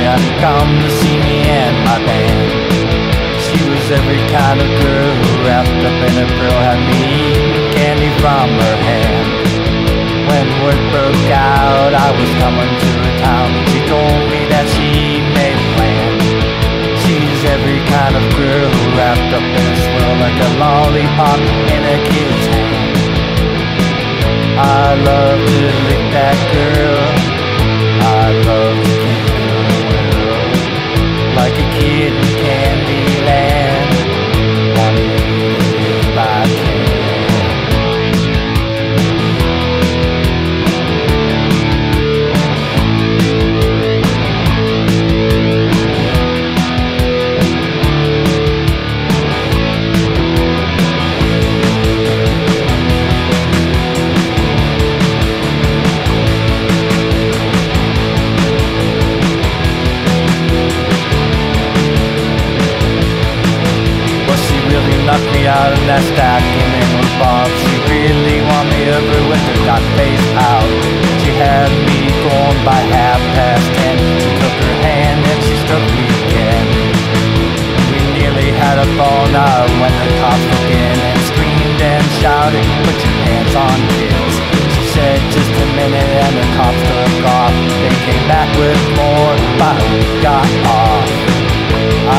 California, come to see me and my band. She was every kind of girl who wrapped up in a pearl had me eating candy from her hand. When word broke out I was coming to a town, and she told me that she made plans. She's every kind of girl who wrapped up in a swirl like a lollipop in a kid's hand. I love to lick that girl, I love to keep her world, like a kid in candy land, wanna eat it if I knocked me out of that stack, and then was bombed. She really wanted me over with her dot face out. She had me going by 10:30. She took her hand and she struck me again. We nearly had a fall now when the cops broke in and screamed and shouted, "Put your pants on, kids." She said just a minute and the cops took off. They came back with more, but we got off.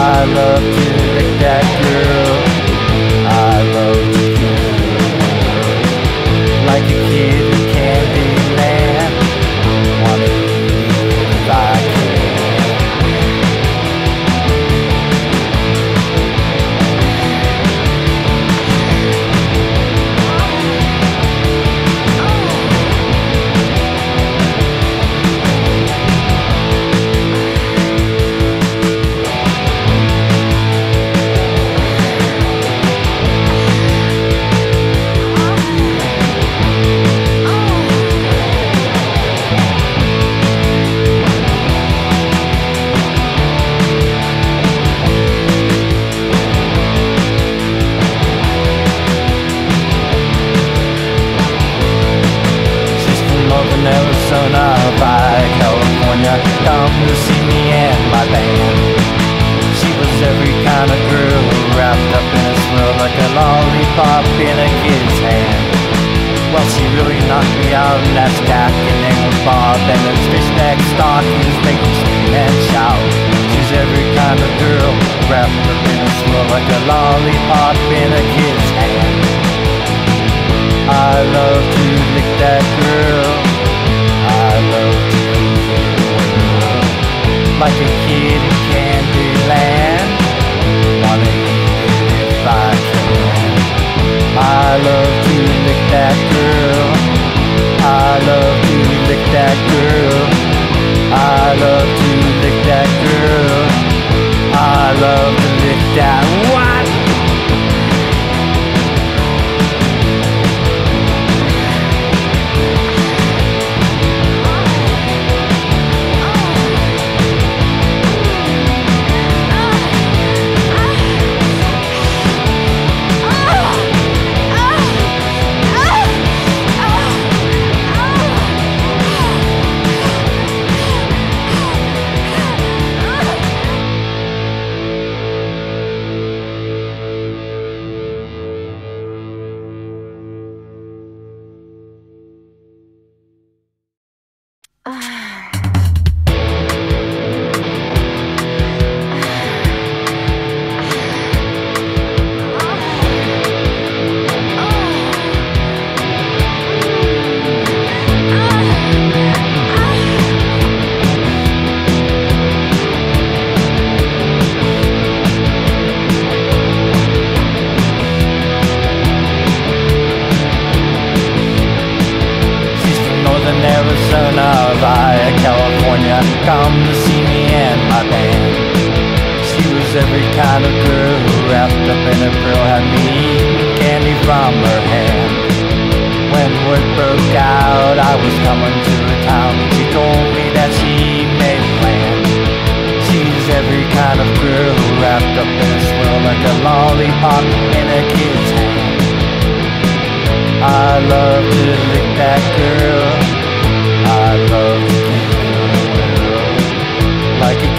I love to lick that girl, I love to feel like a kid in candy land, wanna eat it if I Arizona by California, come to see me and my band. She was every kind of girl wrapped up in a swirl like a lollipop in a kid's hand. Well, she really knocked me out in that stack, and then was Bob and his fishneck stockings make me scream and shout. She's every kind of girl wrapped up in a swirl like a lollipop in a kid's hand. I love to lick that girl, I love to leave the world, like a kid in candy land, wanna eat it if I can. I love to lick that girl, I love to lick that girl, I love to lick that girl, I love to lick that what? Come to see me and my band. She was every kind of girl who wrapped up in a pearl had me eating candy from her hand. When word broke out I was coming to a town, and she told me that she made plans. She's every kind of girl who wrapped up in a swirl like a lollipop in a kid's hand. I love to lick that girl, I love to like a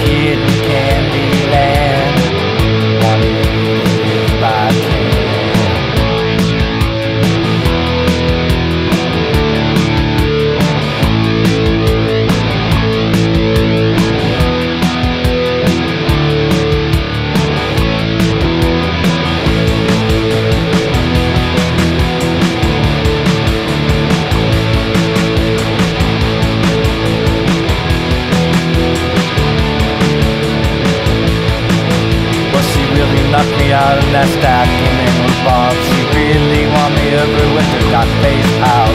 that staff came in with Bob. She really wanted me over with her cock face out.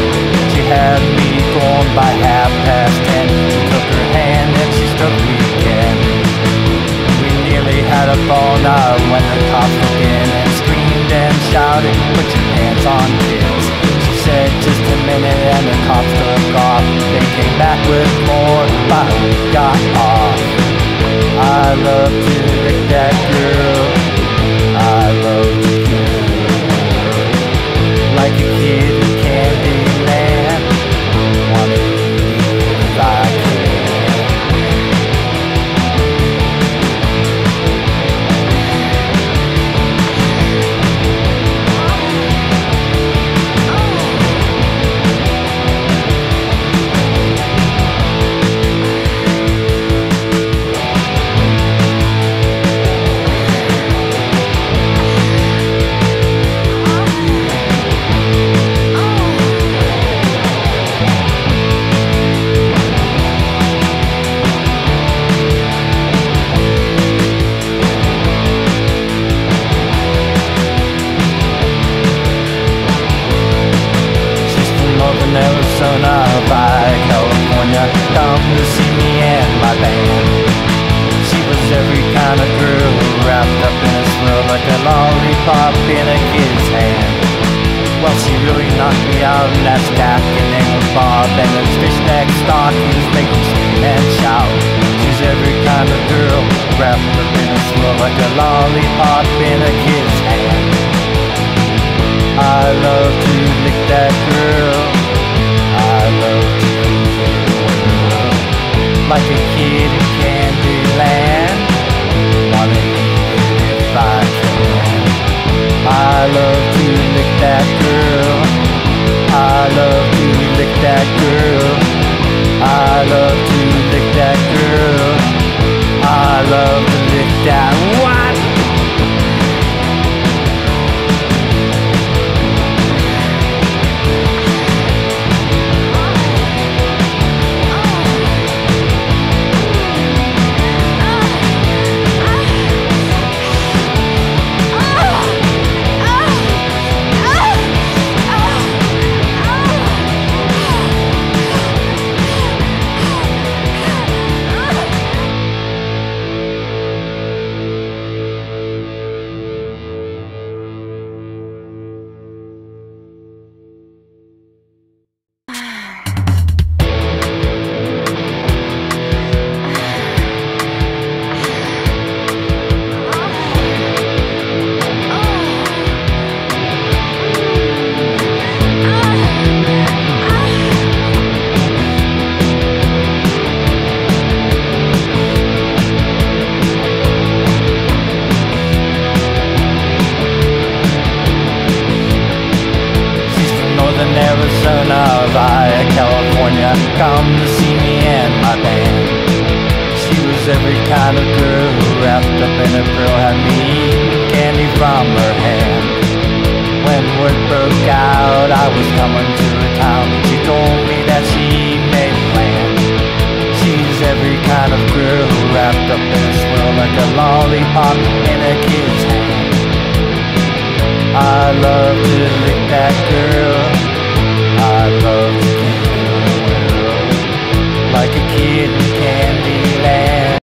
She had me going by 10:30. She took her hand and she struck me again. We nearly had a ball now when the cops broke in and screamed and shouted, "Put your hands on kids!" She said just a minute and the cops took off. They came back with more, but we got off. I love to lick that girl. I love to kill her. Like a kid in Candyland, wanna be if I Arizona by California, come to see me and my band. She was every kind of girl wrapped up in a swirl like a lollipop in a kid's hand. Well, she really knocked me out in that stack and then with Bob and his fishneck stockings make them scream and shout. She's every kind of girl wrapped up in a swirl like a lollipop in a kid's hand. I love to lick that girl. I love to cruise the world like a kid in Candyland. Wanna eat it if I can. I love to lick that girl. I love to lick that girl. I love to lick that girl. I love to lick that what? Come to see me and my band. She was every kind of girl who wrapped up in a pearl had me eating candy from her hand. When word broke out I was coming to her town, and she told me that she made plans. She's every kind of girl who wrapped up in a swirl like a lollipop in a kid's hand. I love to lick that girl. I love to like a kid in candy.